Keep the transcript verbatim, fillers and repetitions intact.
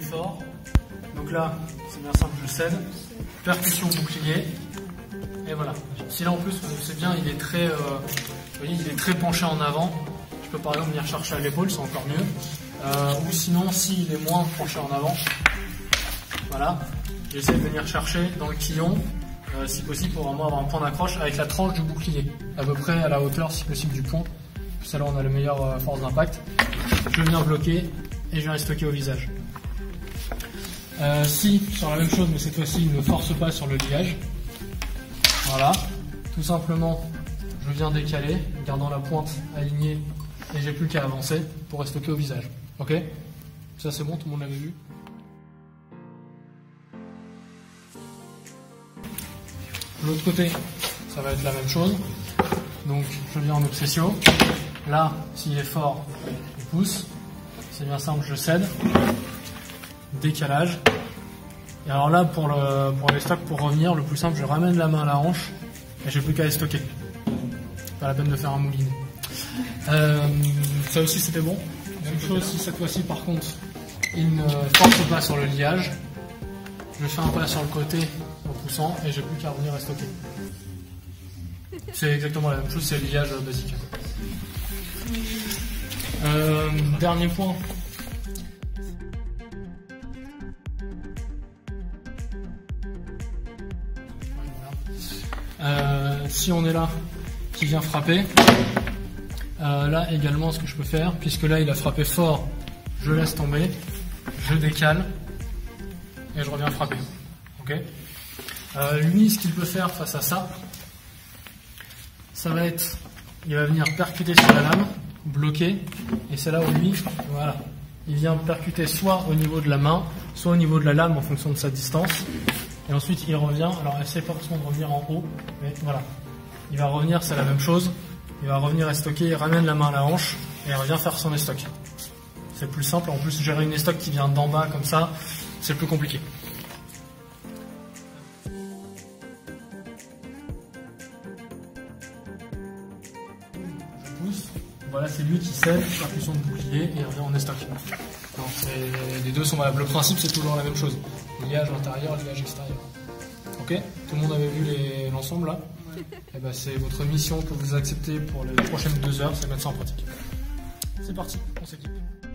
plus fort. Donc là, c'est bien simple, je cède. Percussion bouclier. Et voilà. Si là en plus, c'est bien, il est très, euh, vous voyez, il est très penché en avant. Je peux par exemple venir chercher à l'épaule, c'est encore mieux. Euh, ou sinon, s'il est moins penché en avant, voilà, j'essaie de venir chercher dans le quillon, euh, si possible, pour vraiment avoir un point d'accroche avec la tranche du bouclier, à peu près à la hauteur, si possible, du poing. Parce que là, on a la meilleure euh, force d'impact. Je vais venir bloquer et je viens stocker au visage. Euh, si, sur la même chose, mais cette fois-ci, il ne force pas sur le liage. Voilà, tout simplement, je viens décaler, gardant la pointe alignée, et j'ai plus qu'à avancer pour stocker au visage. Ok? Ça, c'est bon, tout le monde l'avait vu. De l'autre côté, ça va être la même chose. Donc, je viens en obsessio. Là, s'il est fort, je pousse. C'est bien simple, je cède. Décalage. Et alors là, pour, le, pour les stocks, pour revenir, le plus simple, je ramène la main à la hanche et j'ai plus qu'à les stocker. Pas la peine de faire un moulinet. Euh, ça aussi, c'était bon. Même chose si cette fois-ci, par contre, il ne force pas sur le liage. Je fais un pas sur le côté en poussant et j'ai plus qu'à revenir et stocker. C'est exactement la même chose, c'est le liage basique. Euh, dernier point. Euh, si on est là, qui vient frapper, euh, là également ce que je peux faire, puisque là il a frappé fort, je laisse tomber, je décale et je reviens frapper. Okay. Euh, lui, ce qu'il peut faire face à ça, ça va être, il va venir percuter sur la lame, bloquer, et c'est là où lui, voilà, il vient percuter soit au niveau de la main, soit au niveau de la lame en fonction de sa distance. Et ensuite, il revient. Alors, elle sait pas forcément de revenir en haut, mais voilà. Il va revenir, c'est la même chose. Il va revenir estocker, il ramène la main à la hanche et il revient faire son estoc. C'est plus simple. En plus, gérer une estoc qui vient d'en bas comme ça, c'est plus compliqué. Je pousse. Voilà, c'est lui qui cède, percussion de bouclier et il revient en estoc. Donc, les deux sont valables. Le principe, c'est toujours la même chose. Liage intérieur, liage extérieur. Ok? Tout le monde avait vu l'ensemble là? Ouais. Et bah, c'est votre mission que vous acceptez pour les prochaines deux heures, c'est mettre ça en pratique. C'est parti, on s'équipe.